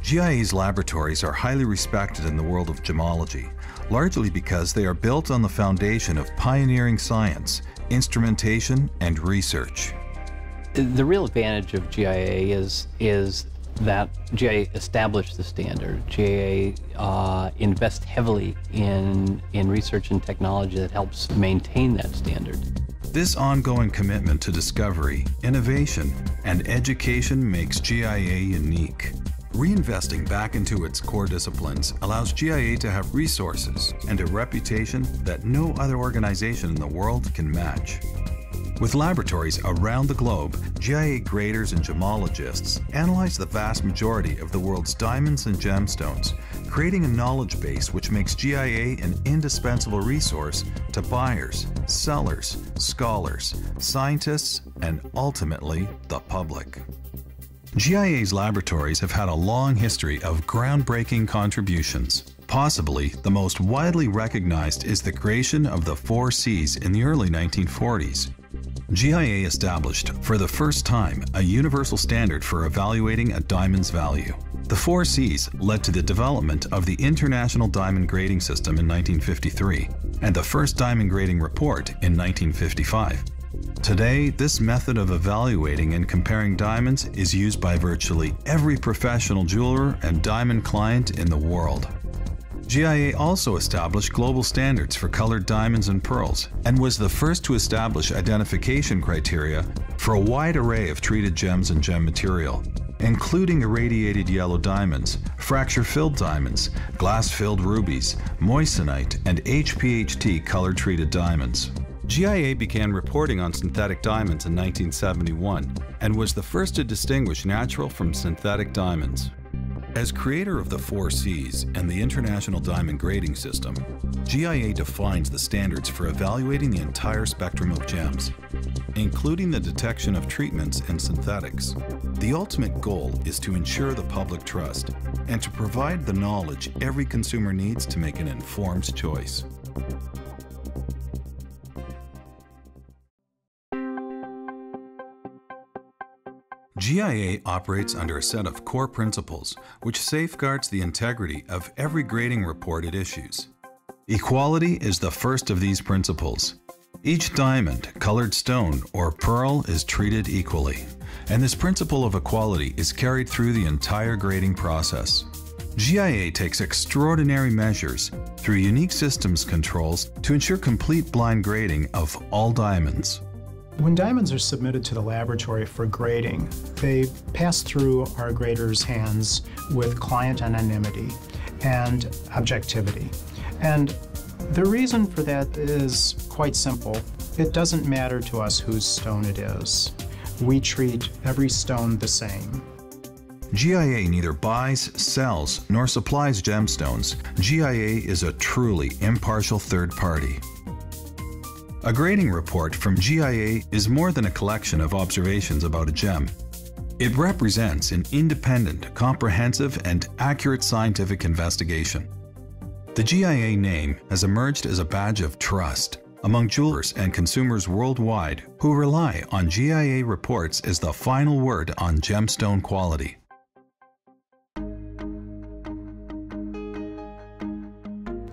GIA's laboratories are highly respected in the world of gemology, largely because they are built on the foundation of pioneering science, instrumentation, and research. The real advantage of GIA is that GIA established the standard. GIA invests heavily in research and technology that helps maintain that standard. This ongoing commitment to discovery, innovation, and education makes GIA unique. Reinvesting back into its core disciplines allows GIA to have resources and a reputation that no other organization in the world can match. With laboratories around the globe, GIA graders and gemologists analyze the vast majority of the world's diamonds and gemstones, creating a knowledge base which makes GIA an indispensable resource to buyers, sellers, scholars, scientists, and ultimately the public. GIA's laboratories have had a long history of groundbreaking contributions. Possibly the most widely recognized is the creation of the 4Cs in the early 1940s. GIA established, for the first time, a universal standard for evaluating a diamond's value. The 4Cs led to the development of the International Diamond Grading System in 1953 and the first diamond grading report in 1955. Today, this method of evaluating and comparing diamonds is used by virtually every professional jeweler and diamond client in the world. GIA also established global standards for colored diamonds and pearls and was the first to establish identification criteria for a wide array of treated gems and gem material, including irradiated yellow diamonds, fracture-filled diamonds, glass-filled rubies, moissanite, and HPHT color-treated diamonds. GIA began reporting on synthetic diamonds in 1971 and was the first to distinguish natural from synthetic diamonds. As creator of the 4Cs and the International Diamond Grading System, GIA defines the standards for evaluating the entire spectrum of gems, including the detection of treatments and synthetics. The ultimate goal is to ensure the public trust and to provide the knowledge every consumer needs to make an informed choice. GIA operates under a set of core principles which safeguards the integrity of every grading report it issues. Equality is the first of these principles. Each diamond, colored stone, or pearl is treated equally, and this principle of equality is carried through the entire grading process. GIA takes extraordinary measures through unique systems controls to ensure complete blind grading of all diamonds. When diamonds are submitted to the laboratory for grading, they pass through our graders' hands with client anonymity and objectivity. And the reason for that is quite simple. It doesn't matter to us whose stone it is. We treat every stone the same. GIA neither buys, sells, nor supplies gemstones. GIA is a truly impartial third party. A grading report from GIA is more than a collection of observations about a gem. It represents an independent, comprehensive, and accurate scientific investigation. The GIA name has emerged as a badge of trust among jewelers and consumers worldwide who rely on GIA reports as the final word on gemstone quality.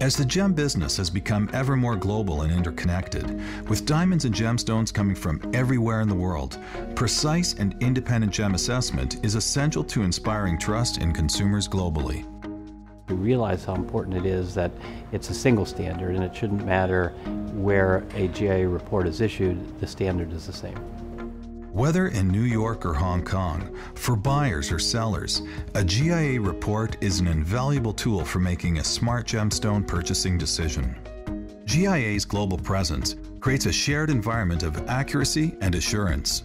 As the gem business has become ever more global and interconnected, with diamonds and gemstones coming from everywhere in the world, precise and independent gem assessment is essential to inspiring trust in consumers globally. We realize how important it is that it's a single standard, and it shouldn't matter where a GIA report is issued, the standard is the same. Whether in New York or Hong Kong, for buyers or sellers, a GIA report is an invaluable tool for making a smart gemstone purchasing decision. GIA's global presence creates a shared environment of accuracy and assurance.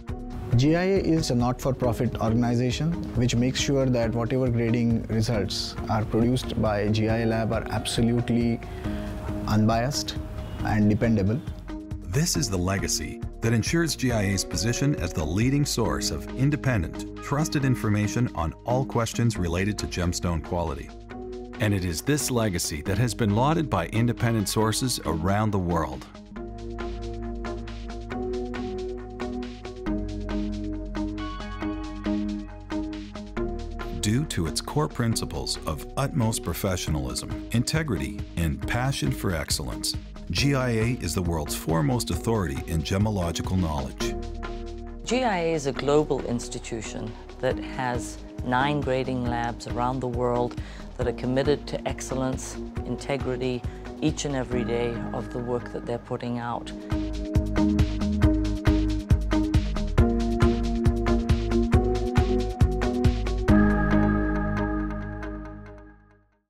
GIA is a not-for-profit organization which makes sure that whatever grading results are produced by GIA Lab are absolutely unbiased and dependable. This is the legacy that ensures GIA's position as the leading source of independent, trusted information on all questions related to gemstone quality. And it is this legacy that has been lauded by independent sources around the world. Due to its core principles of utmost professionalism, integrity, and passion for excellence, GIA is the world's foremost authority in gemological knowledge. GIA is a global institution that has 9 grading labs around the world that are committed to excellence, integrity, each and every day of the work that they're putting out.